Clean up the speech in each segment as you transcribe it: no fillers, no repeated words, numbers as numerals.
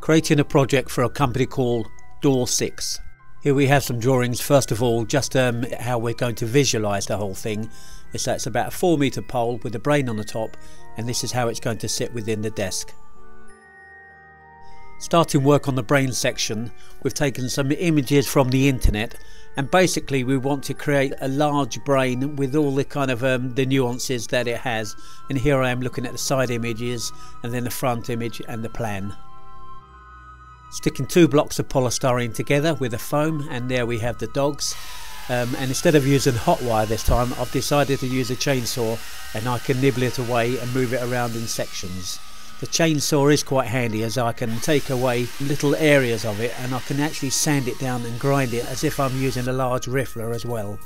creating a project for a company called Door 6. Here we have some drawings, first of all, just how we're going to visualise the whole thing. So it's about a 4-metre pole with a brain on the top, and this is how it's going to sit within the desk. Starting work on the brain section, we've taken some images from the internet, and basically we want to create a large brain with all the kind of the nuances that it has. And here I am looking at the side images and then the front image and the plan. Sticking two blocks of polystyrene together with a foam, and there we have the dogs. And instead of using hot wire this time, I've decided to use a chainsaw, and I can nibble it away and move it around in sections. The chainsaw is quite handy as I can take away little areas of it, and I can actually sand it down and grind it as if I'm using a large riffler as well.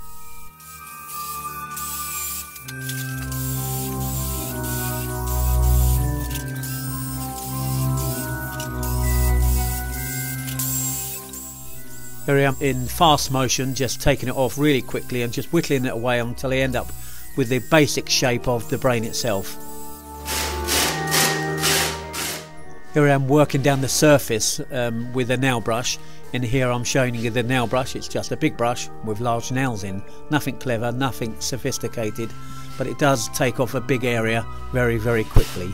Here I am in fast motion, just taking it off really quickly and just whittling it away until I end up with the basic shape of the brain itself. Here I am working down the surface with a nail brush, and here I'm showing you the nail brush. It's just a big brush with large nails in. Nothing clever, nothing sophisticated, but it does take off a big area very, very quickly.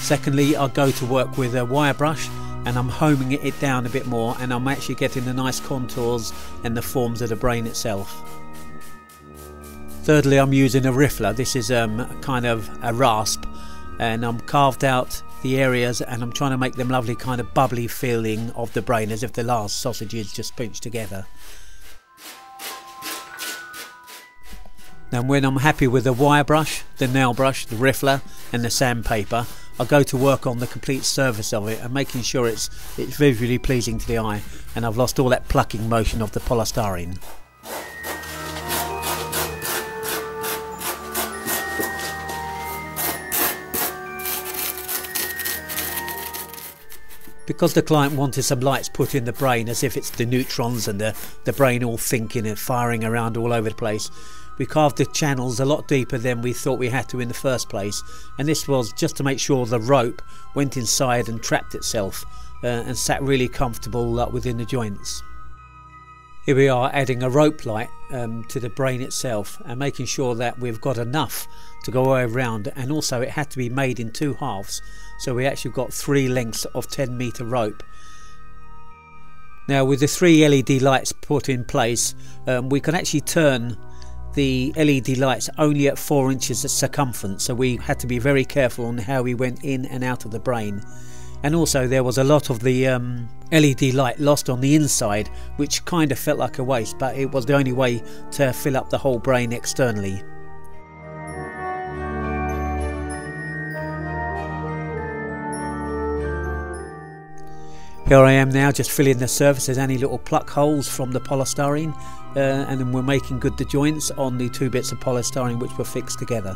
Secondly, I go to work with a wire brush, and I'm homing it down a bit more, and I'm actually getting the nice contours and the forms of the brain itself. Thirdly, I'm using a riffler. This is kind of a rasp, and I'm carved out the areas and I'm trying to make them lovely kind of bubbly feeling of the brain, as if the last sausage is just pinched together. Now when I'm happy with the wire brush, the nail brush, the riffler and the sandpaper, I go to work on the complete surface of it and making sure it's visually pleasing to the eye, and I've lost all that plucking motion of the polystyrene. Because the client wanted some lights put in the brain as if it's the neutrons and the brain all thinking and firing around all over the place, we carved the channels a lot deeper than we thought we had to in the first place, and this was just to make sure the rope went inside and trapped itself and sat really comfortable within the joints. Here we are adding a rope light to the brain itself and making sure that we've got enough to go all around, and also it had to be made in two halves, so we actually got three lengths of 10-metre rope. Now with the three LED lights put in place, we can actually turn the LED lights only at 4 inches of circumference, so we had to be very careful on how we went in and out of the brain. And also there was a lot of the LED light lost on the inside, which kind of felt like a waste, but it was the only way to fill up the whole brain externally. Here I am now just filling the surfaces, any little pluck holes from the polystyrene, and then we're making good the joints on the two bits of polystyrene which were fixed together.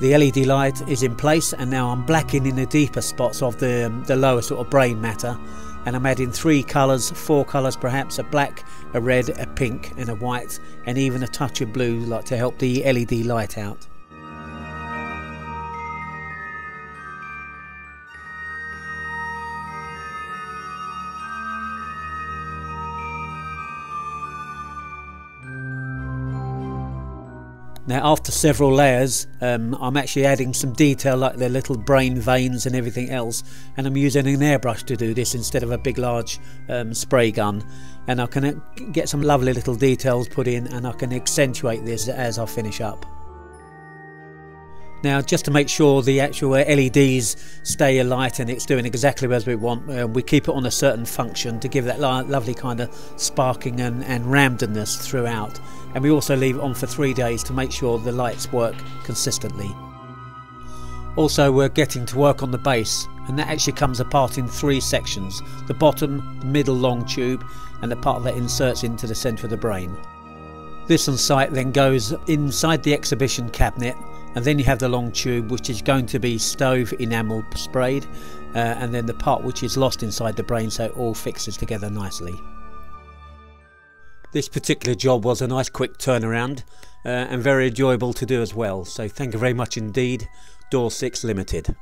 The LED light is in place, and now I'm blacking in the deeper spots of the lower sort of brain matter, and I'm adding three colours, four colours perhaps, a black, a red, a pink and a white, and even a touch of blue, like to help the LED light out. Now after several layers, I'm actually adding some detail like the little brain veins and everything else, and I'm using an airbrush to do this instead of a big large spray gun, and I can get some lovely little details put in, and I can accentuate this as I finish up. Now just to make sure the actual LEDs stay alight and it's doing exactly as we want, we keep it on a certain function to give that lovely kind of sparking and randomness throughout. And we also leave it on for 3 days to make sure the lights work consistently. Also we're getting to work on the base, and that actually comes apart in three sections: the bottom, the middle long tube and the part that inserts into the centre of the brain. This on site then goes inside the exhibition cabinet, and then you have the long tube which is going to be stove enamel sprayed, and then the part which is lost inside the brain, so it all fixes together nicely. This particular job was a nice quick turnaround and very enjoyable to do as well, so thank you very much indeed, Door 6 Limited.